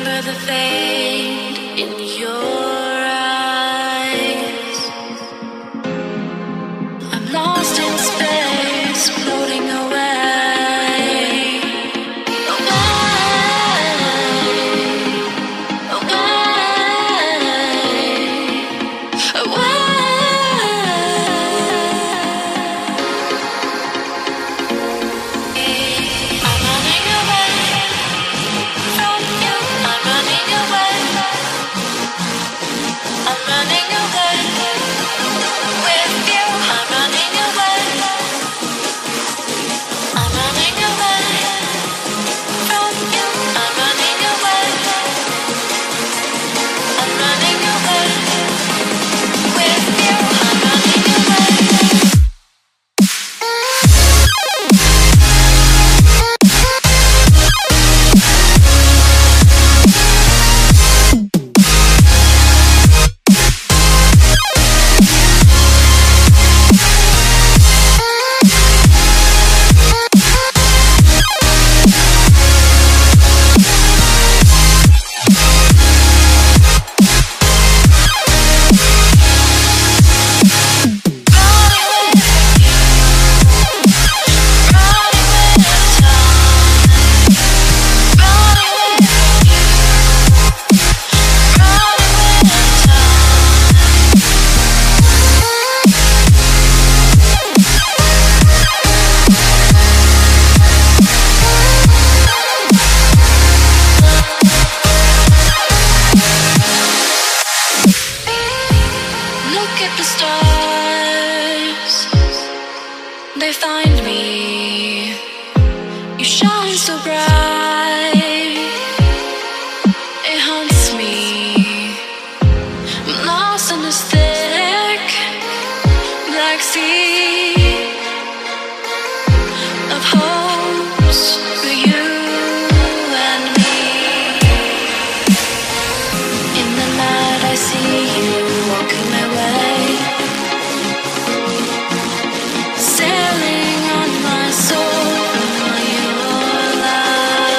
remember the fade in your eyes. I'm lost in space, floating away, away, away, away. Look at the stars, they find me. You shine so bright, it haunts me. I'm lost in this thick black sea of hopes for you and me. In the night I see you walking my way, sailing on my soul, on your life.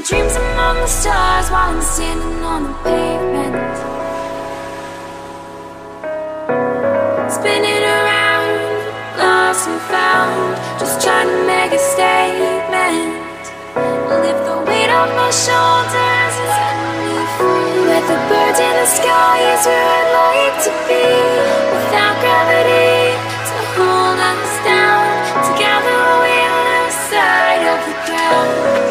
my dreams among the stars while I'm standing on the pavement. Spinning around, lost and found, just trying to make a statement. Lift the weight off my shoulders and set me free. With the birds in the sky is where I'd like to be. Without gravity to hold us down, together we on the side of the ground.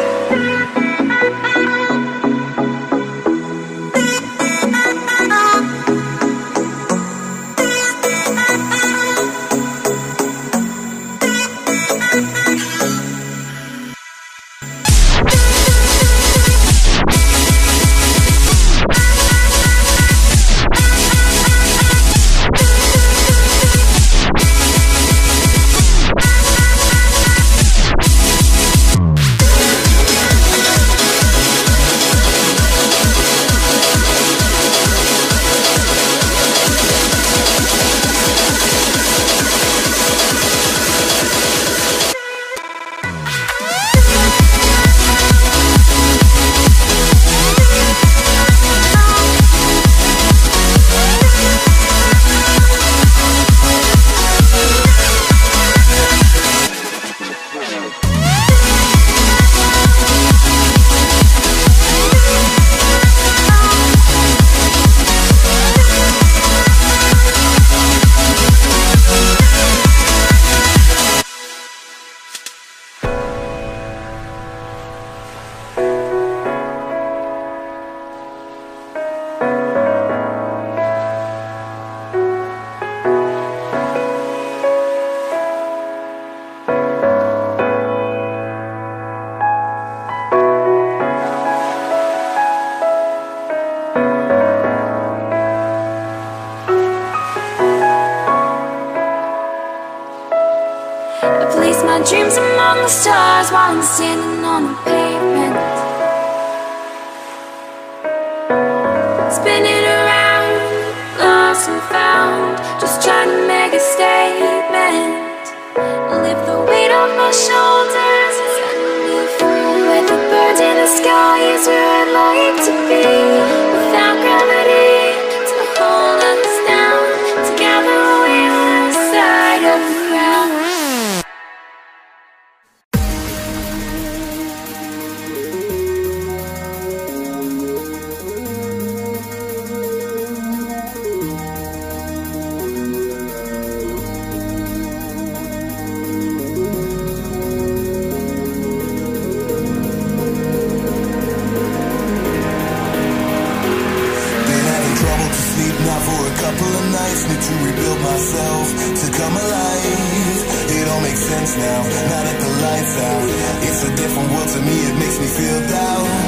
Dreams among the stars while I'm standing on the pavement. Spinning around, lost and found, just trying to make a statement. Lift the weight off my shoulders and set me free. With the birds in the sky is where I'd like to be. Without gravity to hold us down, together we're on the side of the ground. Now that the lights out, it's a different world to me, it makes me feel down.